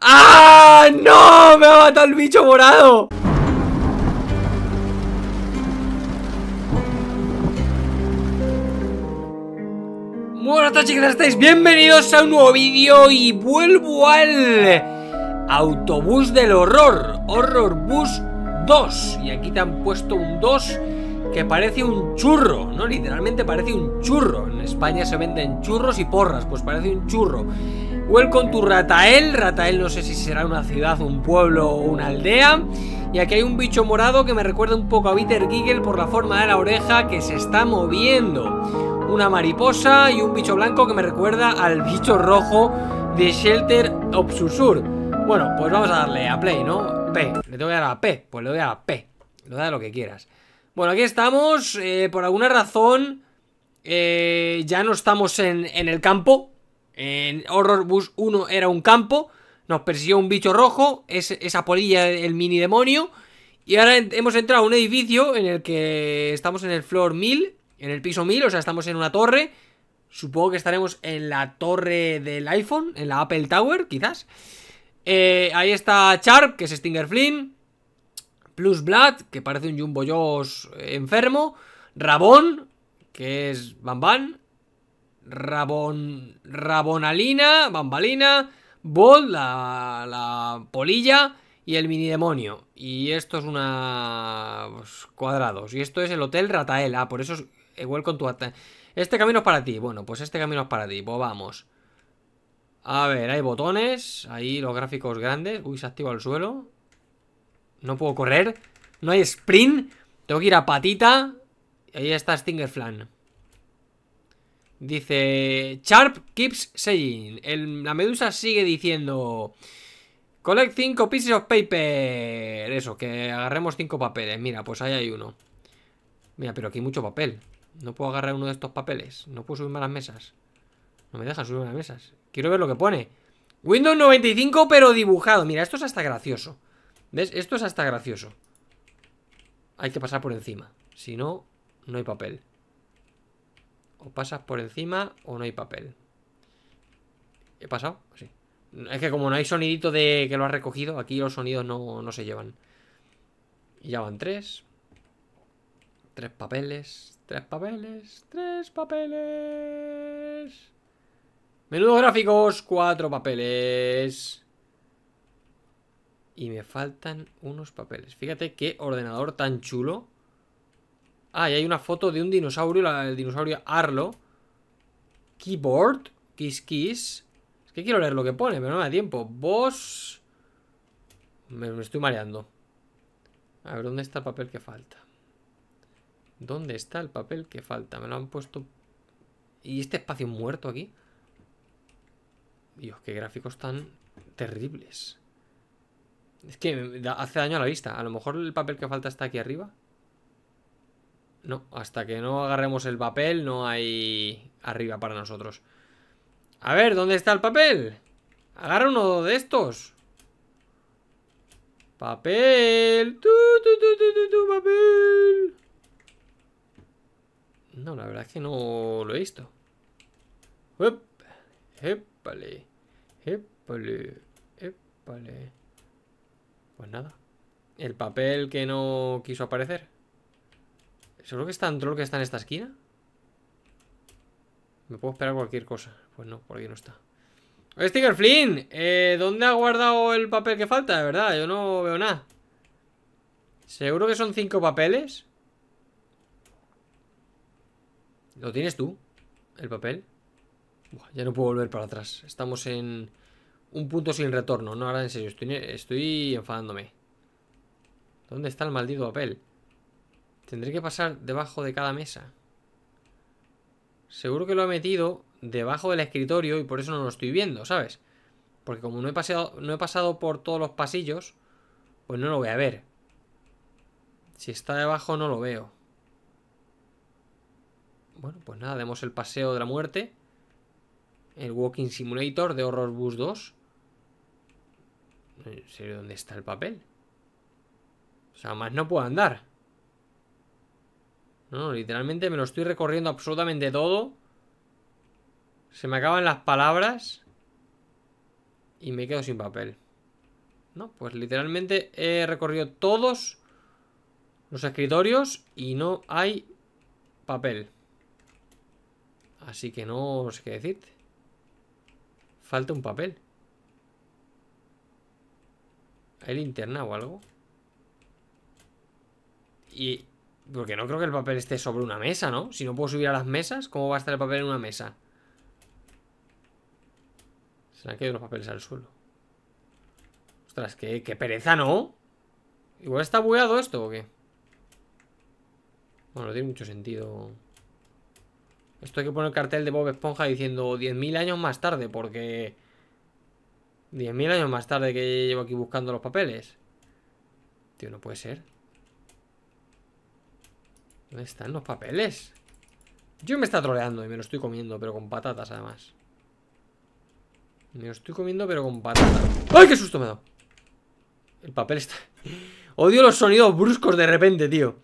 ¡Ah! ¡No! ¡Me ha matado el bicho morado! Buenas tardes, chicas, estáis bienvenidos a un nuevo vídeo y vuelvo al autobús del horror, Horror Bus 2. Y aquí te han puesto un 2 que parece un churro, ¿no? Literalmente parece un churro. En España se venden churros y porras, pues parece un churro. Welcome to Ratael. Ratael no sé si será una ciudad, un pueblo o una aldea. Y aquí hay un bicho morado que me recuerda un poco a Bitter Giggle por la forma de la oreja que se está moviendo. Una mariposa y un bicho blanco que me recuerda al bicho rojo de Shelter of Susur. Bueno, pues vamos a darle a play, ¿no? P. Le tengo que dar a P. Pues le doy a la P. Le doy a lo que quieras. Bueno, aquí estamos. Por alguna razón ya no estamos en el campo. En Horror Bus 1 era un campo. Nos persiguió un bicho rojo, esa polilla, el mini demonio. Y ahora hemos entrado a un edificio en el que estamos en el floor 1000, en el piso 1000, o sea, estamos en una torre. Supongo que estaremos en la torre del iPhone, en la Apple Tower, quizás. Ahí está Sharp, que es Stinger Flynn Plus Blood, que parece un Jumbo Josh enfermo. Rabón, que es Banban. Rabonalina Bambalina, Bol, la polilla y el mini demonio. Y esto es una... pues, cuadrados. Y esto es el hotel Ratael. Ah, por eso es igual con tu... Este camino es para ti. Bueno, pues este camino es para ti. Pues vamos. A ver, hay botones. Ahí los gráficos grandes. Uy, se activa el suelo. No puedo correr. No hay sprint. Tengo que ir a patita. Ahí está Stinger Flynn. Dice, Sharp keeps saying, la medusa sigue diciendo, collect 5 pieces of paper. Eso, que agarremos 5 papeles. Mira, pues ahí hay uno. Mira, pero aquí hay mucho papel. No puedo agarrar uno de estos papeles. No puedo subirme a las mesas. No me deja subirme a las mesas. Quiero ver lo que pone. Windows 95 pero dibujado. Mira, esto es hasta gracioso. ¿Ves? Esto es hasta gracioso. Hay que pasar por encima. Si no, no hay papel. O pasas por encima o no hay papel. ¿He pasado? Sí. Es que como no hay sonidito de que lo has recogido, aquí los sonidos no se llevan. Y ya van 3. 3 papeles. 3 papeles. 3 papeles. Menudo gráficos. 4 papeles. Y me faltan unos papeles. Fíjate qué ordenador tan chulo. Ah, y hay una foto de un dinosaurio, el dinosaurio Arlo Keyboard Kiss. Es que quiero leer lo que pone, pero no me da tiempo. Vos... Me estoy mareando. A ver, ¿dónde está el papel que falta? ¿Dónde está el papel que falta? Me lo han puesto... ¿Y este espacio muerto aquí? Dios, qué gráficos tan terribles. Es que hace daño a la vista. A lo mejor el papel que falta está aquí arriba. No, hasta que no agarremos el papel no hay arriba para nosotros. A ver, ¿dónde está el papel? Agarra uno de estos. Papel. Papel. No, la verdad es que no lo he visto. Up. Épale. Épale. Épale. Pues nada. El papel que no quiso aparecer. ¿Seguro que está un troll que está en esta esquina? ¿Me puedo esperar cualquier cosa? Pues no, por aquí no está. Oye, Stinger Flynn, ¿dónde ha guardado el papel que falta? De verdad, yo no veo nada. ¿Seguro que son 5 papeles? ¿Lo tienes tú? ¿El papel? Buah, ya no puedo volver para atrás. Estamos en un punto sin retorno. No, ahora en serio, estoy enfadándome. ¿Dónde está el maldito papel? Tendré que pasar debajo de cada mesa. Seguro que lo he metido debajo del escritorio y por eso no lo estoy viendo, ¿sabes? Porque como no he pasado por todos los pasillos, pues no lo voy a ver. Si está debajo no lo veo. Bueno, pues nada, demos el paseo de la muerte. El Walking Simulator de Horror Bus 2. ¿En serio dónde está el papel? O sea, más no puedo andar. No, literalmente me lo estoy recorriendo absolutamente todo. Se me acaban las palabras. y me quedo sin papel. No, pues literalmente he recorrido todos los escritorios y no hay papel. Así que no sé qué decirte. Falta un papel. ¿Hay linterna o algo? Y... porque no creo que el papel esté sobre una mesa, ¿no? Si no puedo subir a las mesas, ¿cómo va a estar el papel en una mesa? Se han caído los papeles al suelo. Ostras, qué pereza, ¿no? Igual está bugueado esto, ¿o qué? Bueno, no tiene mucho sentido. Esto hay que poner cartel de Bob Esponja diciendo 10.000 años más tarde, porque... 10.000 años más tarde que llevo aquí buscando los papeles. Tío, no puede ser. ¿Dónde están los papeles? Yo me está troleando y me lo estoy comiendo, pero con patatas además. Me lo estoy comiendo, pero con patatas. ¡Ay, qué susto me ha dado! El papel está... Odio los sonidos bruscos de repente, tío.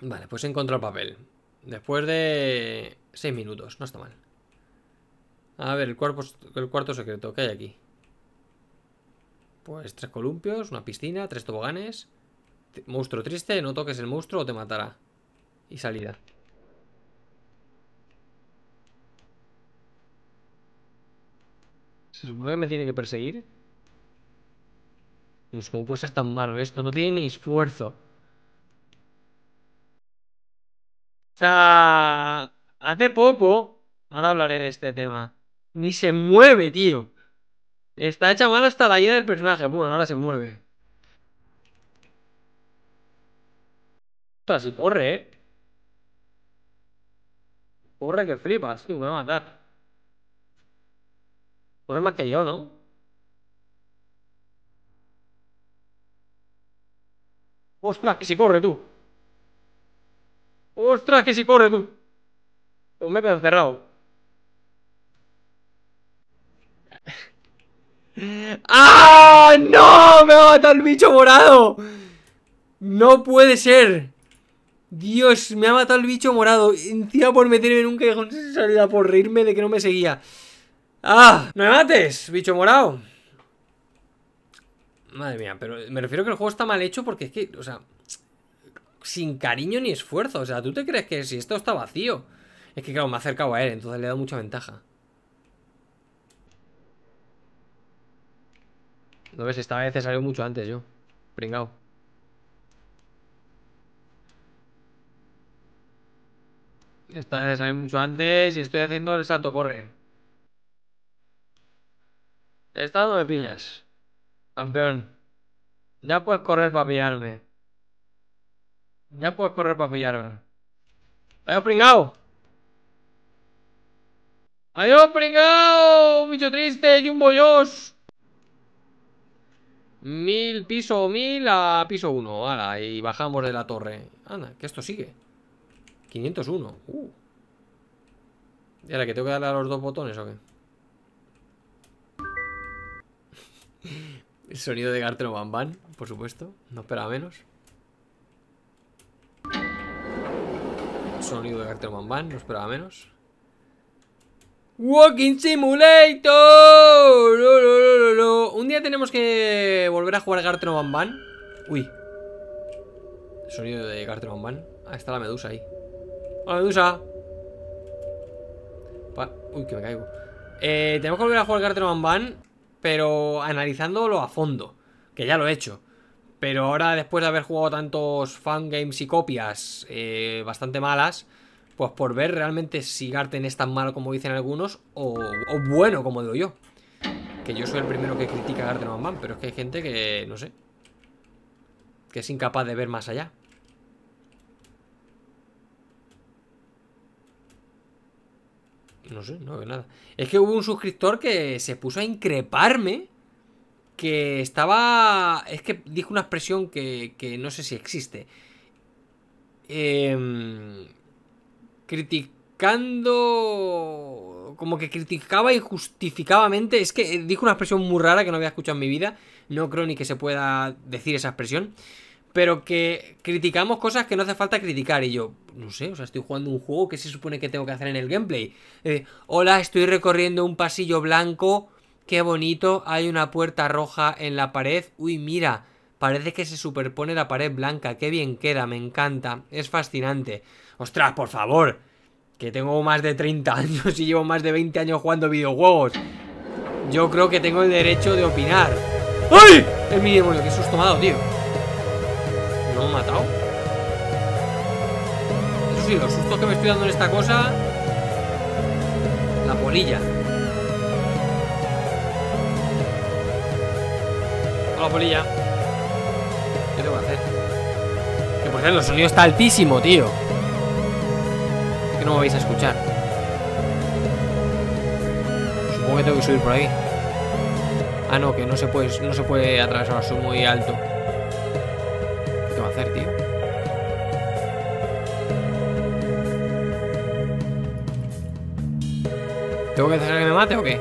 Vale, pues he encontrado papel. Después de... 6 minutos, no está mal. A ver, el cuarto secreto, ¿qué hay aquí? Pues 3 columpios, una piscina, 3 toboganes. Monstruo triste, no toques el monstruo o te matará. Y salida. ¿Se supone que me tiene que perseguir? ¿Cómo puede ser tan malo esto? No tiene ni esfuerzo. O sea, hace poco, ahora hablaré de este tema, ni se mueve, tío. Está hecha mal hasta la idea del personaje. Bueno, ahora se mueve. Así corre, ¿eh? Corre que flipas, tío, me va a matar. Corre más que yo, ¿no? ¡Ostras, que si corre, tú! ¡Ostras, que si corre, tú! Pues me he quedado encerrado. ¡Ah! ¡No! ¡Me va a matar el bicho morado! ¡No puede ser! Dios, me ha matado el bicho morado. Encima por meterme en un callejón sin salida, por reírme de que no me seguía. ¡Ah! ¡No me mates, bicho morado! Madre mía, pero me refiero a que el juego está mal hecho porque es que, o sea, sin cariño ni esfuerzo. O sea, ¿tú te crees que si esto está vacío? Es que claro, me ha acercado a él, entonces le he dado mucha ventaja. No ves, esta vez he salido mucho antes yo. Pringao. Esta vez salido mucho antes y estoy haciendo el salto corre. Esta no me pillas. Campeón. Ya puedes correr para pillarme. Ya puedes correr para pillarme. ¡Adiós, pringao! ¡Adiós, pringao! ¡Bicho triste! ¡Jumbo Josh! 1000, piso 1000 a piso 1. Ala, y bajamos de la torre. Anda, que esto sigue. 501. ¿Y ahora que tengo que darle a los dos botones o qué? El sonido de Garten of Banban, por supuesto. No esperaba menos. El sonido de Garten of Banban, no esperaba menos. ¡Walking Simulator! ¡Lo, lo, lo, lo! Un día tenemos que volver a jugar a Garten of Banban. Uy. El sonido de Garten of Banban. Ah, está la medusa ahí. ¡Hola, medusa! Uy, que me caigo. Tenemos que volver a jugar Garten of Banban, pero analizándolo a fondo, que ya lo he hecho. Pero ahora, después de haber jugado tantos fangames y copias bastante malas, pues por ver realmente si Garten es tan malo como dicen algunos, o bueno, como digo yo. Que yo soy el primero que critica a Garten of Banban, pero es que hay gente que, no sé, que es incapaz de ver más allá. No sé, no veo nada. Es que hubo un suscriptor que se puso a increparme. Que estaba... Es que dijo una expresión que no sé si existe. Criticando... Como que criticaba injustificadamente. Es que dijo una expresión muy rara que no había escuchado en mi vida. No creo ni que se pueda decir esa expresión. Pero que criticamos cosas que no hace falta criticar. Y yo, no sé, o sea, estoy jugando un juego que se supone que tengo que hacer en el gameplay. Hola, estoy recorriendo un pasillo blanco Qué bonito, hay una puerta roja en la pared. Uy, mira, parece que se superpone la pared blanca. Qué bien queda, me encanta, es fascinante. ¡Ostras, por favor! Que tengo más de 30 años y llevo más de 20 años jugando videojuegos. Yo creo que tengo el derecho de opinar. ¡Ay! Es mi demonio, qué susto me ha dado, tío. ¿No me han matado? Eso sí, los sustos que me estoy dando en esta cosa... La polilla. Hola, polilla. ¿Qué tengo que hacer? Que por cierto, el sonido está altísimo, tío. No me vais a escuchar. Supongo que tengo que subir por ahí. Ah, no, que no se puede atravesar, soy muy alto. ¿Qué va a hacer, tío? ¿Tengo que hacer que me mate o qué?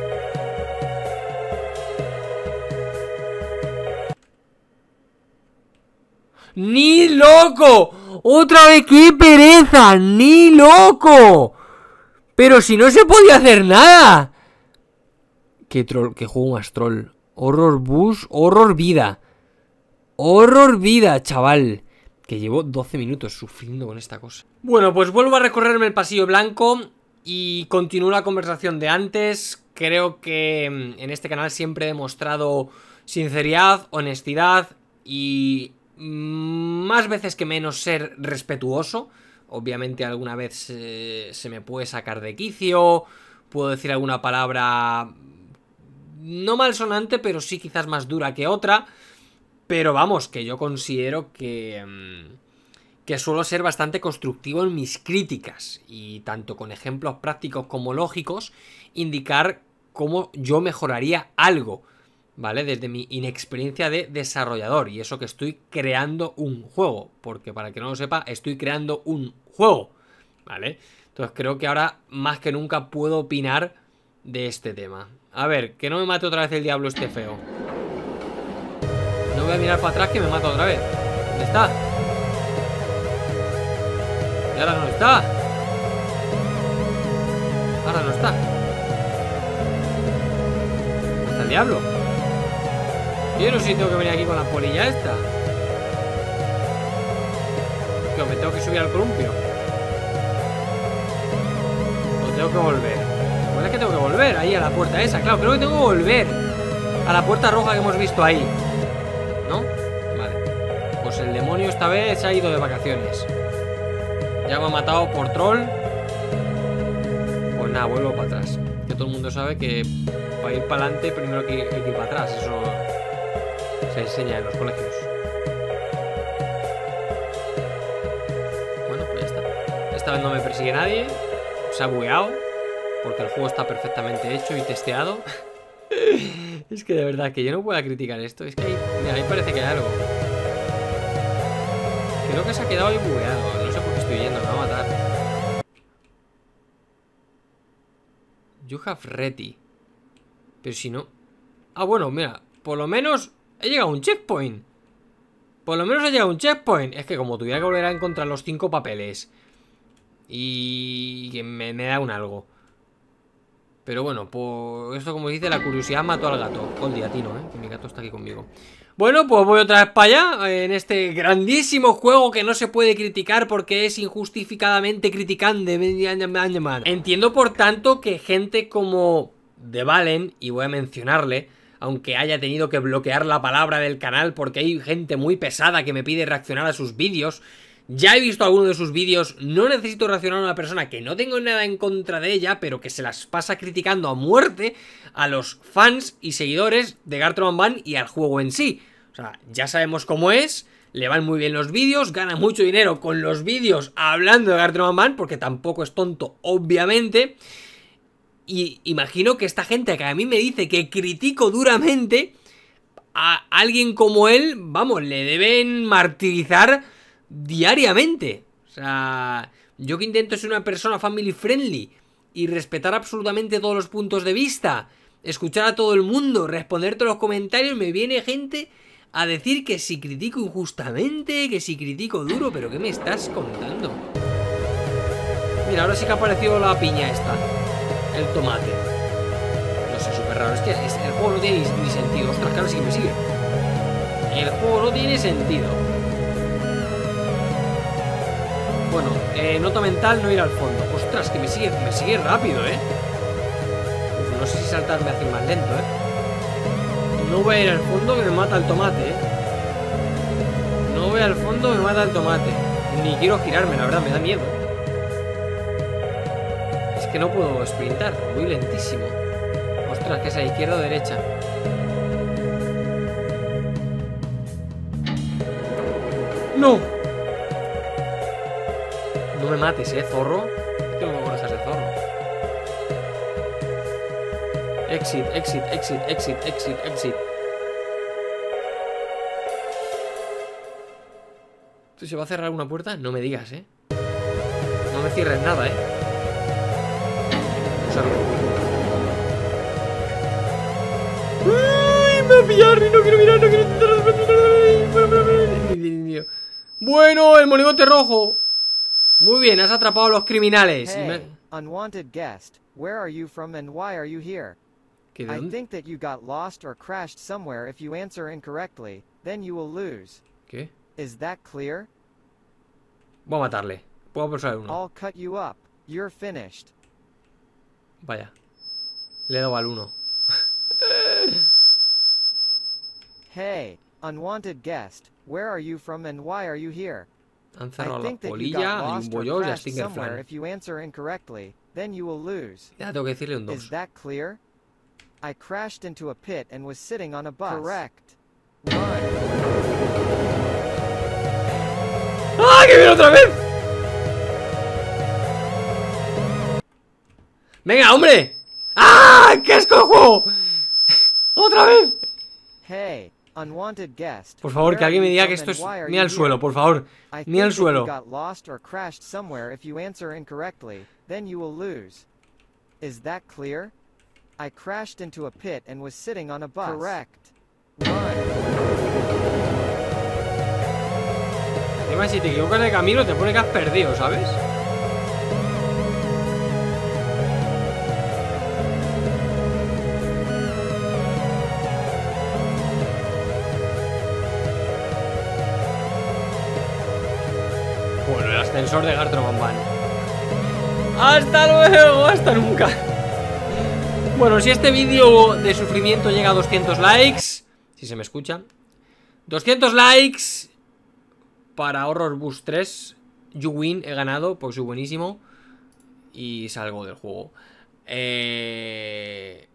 ¡Ni loco! ¡Otra vez! ¡Qué pereza! ¡Ni loco! ¡Pero si no se podía hacer nada! ¡Qué troll! ¡Qué juego más troll! Horror Bus, Horror Vida. Horror Vida, chaval. Que llevo 12 minutos sufriendo con esta cosa. Bueno, pues vuelvo a recorrerme el pasillo blanco y continúo la conversación de antes. Creo que en este canal siempre he demostrado sinceridad, honestidad y... más veces que menos ser respetuoso. Obviamente alguna vez se me puede sacar de quicio, puedo decir alguna palabra no malsonante, pero sí quizás más dura que otra. Pero vamos, que yo considero que suelo ser bastante constructivo en mis críticas, y tanto con ejemplos prácticos como lógicos indicar cómo yo mejoraría algo, ¿vale? Desde mi inexperiencia de desarrollador. Y eso que estoy creando un juego, porque para el que no lo sepa, estoy creando un juego, ¿vale? Entonces creo que ahora más que nunca puedo opinar de este tema. A ver, que no me mate otra vez el diablo este feo. No voy a mirar para atrás que me mata otra vez. ¿Dónde está? Y ahora no está. Ahora no está. ¿Dónde está el diablo? Yo no sé si tengo que venir aquí con la polilla esta. Tío, me tengo que subir al columpio. O tengo que volver. Bueno, es que tengo que volver ahí a la puerta esa. Claro, creo que tengo que volver a la puerta roja que hemos visto ahí, ¿no? Vale. Pues el demonio esta vez ha ido de vacaciones. Ya me ha matado por troll. Pues nada, vuelvo para atrás. Que todo el mundo sabe que para ir para adelante primero que hay que ir para atrás. Eso... se enseña en los colegios. Bueno, pues ya está. Esta vez no me persigue nadie. Se ha bugueado, porque el juego está perfectamente hecho y testeado. Es que de verdad que yo no puedo criticar esto. Es que ahí, mira, ahí parece que hay algo. Creo que se ha quedado ahí bugueado. No sé por qué estoy yendo, me va a matar. You have ready. Pero si no... Ah, bueno, mira, por lo menos... he llegado a un checkpoint. Por lo menos he llegado a un checkpoint. Es que como tuviera que volver a encontrar los 5 papeles. Y me da un algo. Pero bueno, por esto como dice, la curiosidad mató al gato. Con diatino, que mi gato está aquí conmigo. Bueno, pues voy otra vez para allá. En este grandísimo juego que no se puede criticar porque es injustificadamente criticante. Entiendo por tanto que gente como The Valen, y voy a mencionarle, aunque haya tenido que bloquear la palabra del canal porque hay gente muy pesada que me pide reaccionar a sus vídeos. Ya he visto alguno de sus vídeos, no necesito reaccionar a una persona que no tengo nada en contra de ella, pero que se las pasa criticando a muerte a los fans y seguidores de Garten of Banban y al juego en sí. O sea, ya sabemos cómo es, le van muy bien los vídeos, gana mucho dinero con los vídeos hablando de Garten of Banban, porque tampoco es tonto, obviamente... Y imagino que esta gente que a mí me dice que critico duramente a alguien como él, vamos, le deben martirizar diariamente. O sea, yo que intento ser una persona family friendly y respetar absolutamente todos los puntos de vista, escuchar a todo el mundo, responder todos los comentarios, me viene gente a decir que si critico injustamente, que si critico duro. Pero ¿qué me estás contando? Mira, ahora sí que ha aparecido la piña esta. El tomate. No sé, super súper raro. Hostia, el juego no tiene ni sentido. Ostras, claro, sí que me sigue. El juego no tiene sentido. Bueno, nota mental, no ir al fondo. Ostras, que me sigue rápido, Uf, no sé si saltar me hace más lento, No voy a ir al fondo, que me mata el tomate, No voy al fondo, que me mata el tomate. Ni quiero girarme, la verdad, me da miedo. Es que no puedo sprintar, voy lentísimo. Ostras, que es a izquierda o derecha. ¡No! No me mates, zorro. Tengo que conocer ese zorro. Exit, exit, exit, exit, exit, exit. ¿Tú se va a cerrar una puerta? No me digas, No me cierres nada, Uy, me va a pillar y no quiero mirar, no quiero intentar. Bueno, el monigote rojo. Muy bien, has atrapado a los criminales. Hey, unwanted guest, where are you from and why are you here? I think that you got lost or crashed somewhere. If you answer incorrectly, then you will lose. ¿Qué? Is that clear? Voy a matarle. Puedo pasar uno. I'll cut you up. You're finished. Vaya. Le he dado al uno. Hey, unwanted guest, where are you from and why are you here? Han cerrado la polilla, Jumbo Josh y a Stinger Flynn. If you answer incorrectly, then you will lose. Ya tengo que decirle un 2. Is that clear? I crashed into a pit and was sitting on a bus. Correct. Run. ¡Ah, que viene otra vez! ¡Venga, hombre! ¡Ah, qué asco! ¡Otra vez! Hey, unwanted guest. Por favor, que alguien me diga que esto es... Mira al suelo, por favor. Mira al suelo. Got lost or crashed somewhere. If you answer incorrectly, then you will lose. Is that clear? I crashed into a pit and was sitting on a bus. Correct. Run. Además, si te equivocas de camino, te pone que has perdido, ¿sabes? Bueno, el ascensor de Garten of Banban. ¡Hasta luego! ¡Hasta nunca! Bueno, si este vídeo de sufrimiento llega a 200 likes, si se me escucha, 200 likes para Horror Bus 3, you win, he ganado, porque soy buenísimo y salgo del juego. The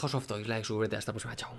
House of Toys, like, súbete, hasta la próxima, chao.